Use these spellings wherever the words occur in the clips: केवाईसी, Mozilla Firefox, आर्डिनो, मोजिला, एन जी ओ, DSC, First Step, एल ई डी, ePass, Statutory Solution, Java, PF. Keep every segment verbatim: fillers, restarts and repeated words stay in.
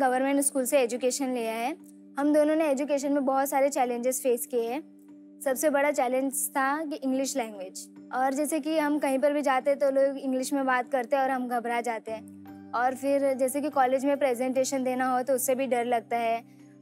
Government school से education लिया है। हम दोनों ने एजुकेशन में बहुत सारे चैलेंजेस फेस किए हैं। सबसे बड़ा चैलेंज था कि इंग्लिश लैंग्वेज, और जैसे कि हम कहीं पर भी जाते तो लोग इंग्लिश में बात करते हैं और हम घबरा जाते हैं। और फिर जैसे कि कॉलेज में प्रेजेंटेशन देना हो तो उससे भी डर लगता है।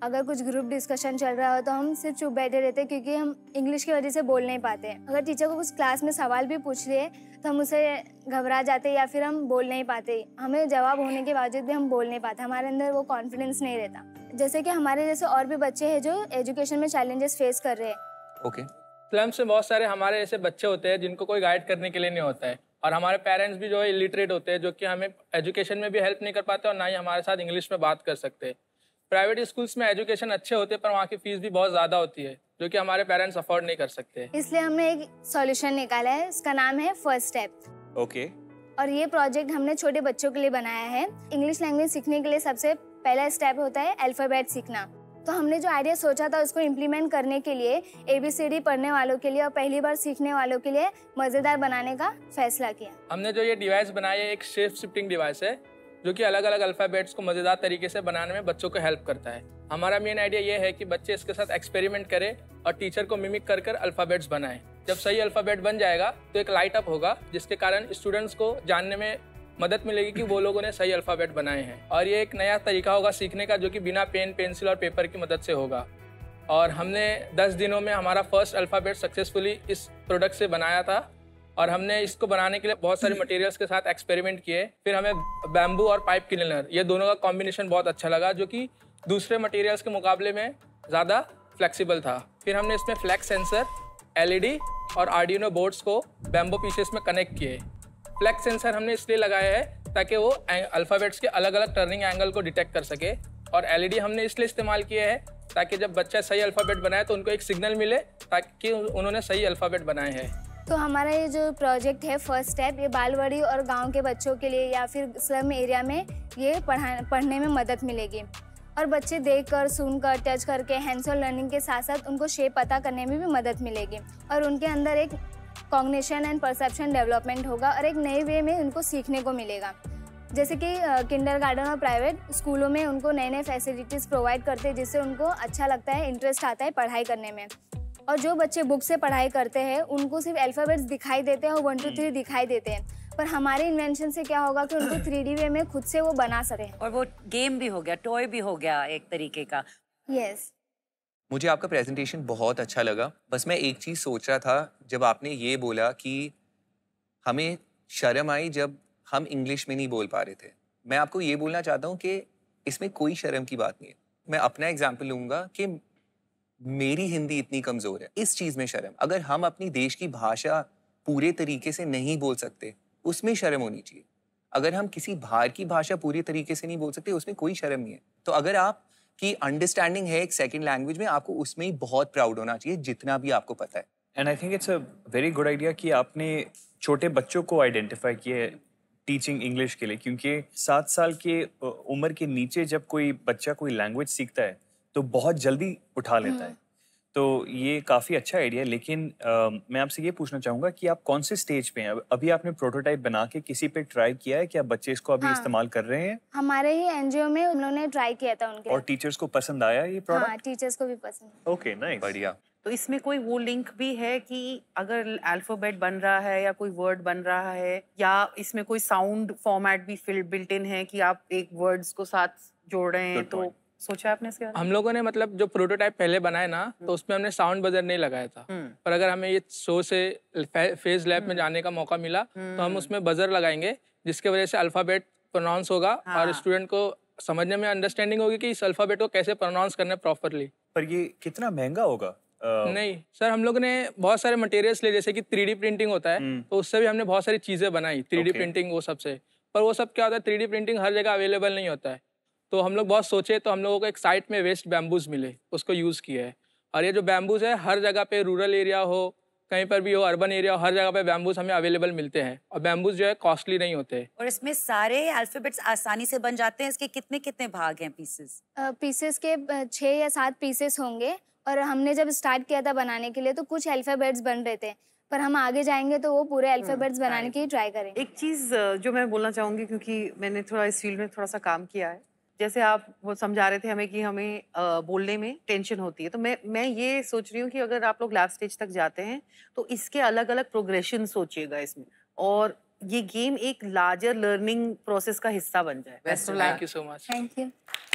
अगर कुछ ग्रुप डिस्कशन चल रहा हो तो हम सिर्फ चुप बैठे रहते हैं क्योंकि हम इंग्लिश की वजह से बोल नहीं पाते। अगर टीचर को कुछ क्लास में सवाल भी पूछ लिए तो हम उसे घबरा जाते या फिर हम बोल नहीं पाते। हमें जवाब होने के बावजूद भी हम बोल नहीं पाते, हमारे अंदर वो कॉन्फिडेंस नहीं रहता। जैसे कि हमारे जैसे और भी बच्चे हैं जो एजुकेशन में चैलेंजेस फेस कर रहे हैं। ओके, स्लम्स में बहुत सारे हमारे जैसे बच्चे होते हैं जिनको कोई गाइड करने के लिए नहीं होता है, और हमारे पेरेंट्स भी जो है इलिटरेट होते हैं, जो कि हमें एजुकेशन में भी हेल्प नहीं कर पाते और ना ही हमारे साथ इंग्लिश में बात कर सकते। प्राइवेट स्कूल्स में एजुकेशन अच्छे होते पर वहाँ की फीस भी बहुत ज्यादा होती है, जो कि हमारे पेरेंट्स अफोर्ड नहीं कर सकते। इसलिए हमने एक सॉल्यूशन निकाला है, इसका नाम है फर्स्ट स्टेप। ओके, और ये प्रोजेक्ट हमने छोटे बच्चों के लिए बनाया है। इंग्लिश लैंग्वेज सीखने के लिए सबसे पहला स्टेप होता है अल्फाबेट सीखना। तो हमने जो आइडिया सोचा था उसको इम्प्लीमेंट करने के लिए ए बी सी डी पढ़ने वालों के लिए और पहली बार सीखने वालों के लिए मजेदार बनाने का फैसला किया। हमने जो ये डिवाइस बनाया है एक शेप शिफ्टिंग डिवाइस है, जो कि अलग अलग अल्फाबेट्स को मज़ेदार तरीके से बनाने में बच्चों को हेल्प करता है। हमारा मेन आइडिया ये है कि बच्चे इसके साथ एक्सपेरिमेंट करें और टीचर को मिमिक कर कर अल्फाबेट्स बनाएं। जब सही अल्फाबेट बन जाएगा तो एक लाइट अप होगा, जिसके कारण स्टूडेंट्स को जानने में मदद मिलेगी कि वो लोगों ने सही अल्फाबेट बनाए हैं। और ये एक नया तरीका होगा सीखने का, जो कि बिना पेन पेंसिल और पेपर की मदद से होगा। और हमने दस दिनों में हमारा फर्स्ट अल्फ़ाबेट सक्सेसफुली इस प्रोडक्ट से बनाया था, और हमने इसको बनाने के लिए बहुत सारे मटेरियल्स के साथ एक्सपेरिमेंट किए। फिर हमें बैम्बू और पाइप क्लीनर, ये दोनों का कॉम्बिनेशन बहुत अच्छा लगा, जो कि दूसरे मटेरियल्स के मुकाबले में ज़्यादा फ्लेक्सिबल था। फिर हमने इसमें flex sensor, एल ई डी और आर्डिनो बोर्ड्स को बैम्बू पीसेस में कनेक्ट किए। फ्लेक्स सेंसर हमने इसलिए लगाया है ताकि वो अल्फ़ाबेट्स के अलग अलग टर्निंग एंगल को डिटेक्ट कर सके, और एल ई डी हमने इसलिए इस्तेमाल किए हैं ताकि जब बच्चा सही अल्फ़ाबेट बनाए तो उनको एक सिग्नल मिले ताकि उन्होंने सही अल्फ़ाबेट बनाए हैं। तो हमारा ये जो प्रोजेक्ट है फर्स्ट स्टेप, ये बालवाड़ी और गांव के बच्चों के लिए या फिर स्लम एरिया में ये पढ़ा पढ़ने में मदद मिलेगी, और बच्चे देखकर, सुनकर, टच करके हैंड्स ऑन लर्निंग के साथ साथ उनको शेप पता करने में भी मदद मिलेगी, और उनके अंदर एक कॉग्निशन एंड परसेप्शन डेवलपमेंट होगा और एक नए वे में उनको सीखने को मिलेगा। जैसे कि किंडरगार्टन और प्राइवेट स्कूलों में उनको नए नए फैसिलिटीज़ प्रोवाइड करते हैं, जिससे उनको अच्छा लगता है, इंटरेस्ट आता है पढ़ाई करने में। और जो बच्चे बुक से पढ़ाई करते हैं उनको सिर्फ अल्फ़ाबेट्स दिखाई देते हैं और वन टू थ्री दिखाई देते हैं, पर हमारे इन्वेंशन से क्या होगा कि उनको थ्री डी वे में खुद से वो बना सकें। और वो गेम भी हो गया, टॉय भी हो गया एक तरीके का। Yes yes. मुझे आपका प्रेजेंटेशन बहुत अच्छा लगा। बस मैं एक चीज़ सोच रहा था जब आपने ये बोला कि हमें शर्म आई जब हम इंग्लिश में नहीं बोल पा रहे थे। मैं आपको ये बोलना चाहता हूँ कि इसमें कोई शर्म की बात नहीं है। मैं अपना एग्जाम्पल लूँगा कि मेरी हिंदी इतनी कमज़ोर है, इस चीज़ में शर्म। अगर हम अपनी देश की भाषा पूरे तरीके से नहीं बोल सकते उसमें शर्म होनी चाहिए। अगर हम किसी बाहर की भाषा पूरे तरीके से नहीं बोल सकते उसमें कोई शर्म नहीं है। तो अगर आप की अंडरस्टैंडिंग है एक सेकंड लैंग्वेज में, आपको उसमें ही बहुत प्राउड होना चाहिए जितना भी आपको पता है। And I think it's a very good idea कि आपने छोटे बच्चों को आइडेंटिफाई किया टीचिंग इंग्लिश के लिए, क्योंकि सात साल के उम्र के नीचे जब कोई बच्चा कोई लैंग्वेज सीखता है तो बहुत जल्दी उठा लेता है। तो ये काफ़ी अच्छा आइडिया है, लेकिन आ, मैं आपसे ये पूछना चाहूँगा कि आप कौन से स्टेज पे हैं अभी? आपने प्रोटोटाइप बना के किसी पे ट्राई किया है क्या? कि बच्चे इसको अभी हाँ, इस्तेमाल कर रहे हैं? हमारे ही एन जी ओ में उन्होंने ट्राई किया था उनके। और टीचर्स को पसंद आया ये प्रोडक्ट? हाँ, टीचर्स को भी पसंद। ओके, नाइस, बढ़िया। तो इसमें कोई वो लिंक भी है कि अगर अल्फाबेट बन रहा है या कोई वर्ड बन रहा है, या इसमें कोई साउंड फॉर्मेट भी बिल्ट इन है कि आप एक वर्ड्स को साथ जोड़ रहे हैं? तो सोचा आपने इसके बारे में? हम लोगों ने मतलब जो प्रोटोटाइप पहले बनाया ना तो उसमें हमने साउंड बजर नहीं लगाया था, पर अगर हमें ये शो से फेज लैब में जाने का मौका मिला तो हम उसमें बजर लगाएंगे, जिसके वजह से अल्फाबेट प्रोनाउंस होगा हाँ। और स्टूडेंट को समझने में अंडरस्टैंडिंग होगी कि इस अल्फाबेट को कैसे प्रोनाउंस करना प्रॉपरली। पर ये कितना महंगा होगा? Uh... नहीं सर, हम लोग ने बहुत सारे मटेरियल्स लिए, जैसे कि थ्री डी प्रिंटिंग होता है तो उससे भी हमने बहुत सारी चीजें बनाई, थ्री डी प्रिंटिंग वो सबसे। पर वो सब क्या होता है, थ्री डी प्रिंटिंग हर जगह अवेलेबल नहीं होता है। तो हम लोग बहुत सोचे तो हम लोगों को एक साइट में वेस्ट बैम्बूज मिले, उसको यूज़ किया है। और ये जो बैम्बूज है हर जगह पे, रूरल एरिया हो कहीं पर भी हो, अर्बन एरिया हो, हर जगह पे बैम्बूज हमें अवेलेबल मिलते हैं, और बैम्बूज जो है कॉस्टली नहीं होते। और इसमें सारे अल्फाबेट्स आसानी से बन जाते हैं। इसके कितने कितने भाग हैं, पीसेस? पीसेस के छः या सात पीसेस होंगे, और हमने जब स्टार्ट किया था बनाने के लिए तो कुछ अल्फाबेट्स बन रहे थे, पर हम आगे जाएंगे तो वो पूरे अल्फाबेट्स बनाने की ट्राई करेंगे। एक चीज़ जो मैं बोलना चाहूँगी, क्योंकि मैंने थोड़ा इस फील्ड में थोड़ा सा काम किया है, जैसे आप वो समझा रहे थे हमें कि हमें आ, बोलने में टेंशन होती है, तो मैं मैं ये सोच रही हूँ कि अगर आप लोग लास्ट स्टेज तक जाते हैं तो इसके अलग अलग प्रोग्रेशन सोचिएगा इसमें, और ये गेम एक लार्जर लर्निंग प्रोसेस का हिस्सा बन जाए। Thank you so much. Thank you.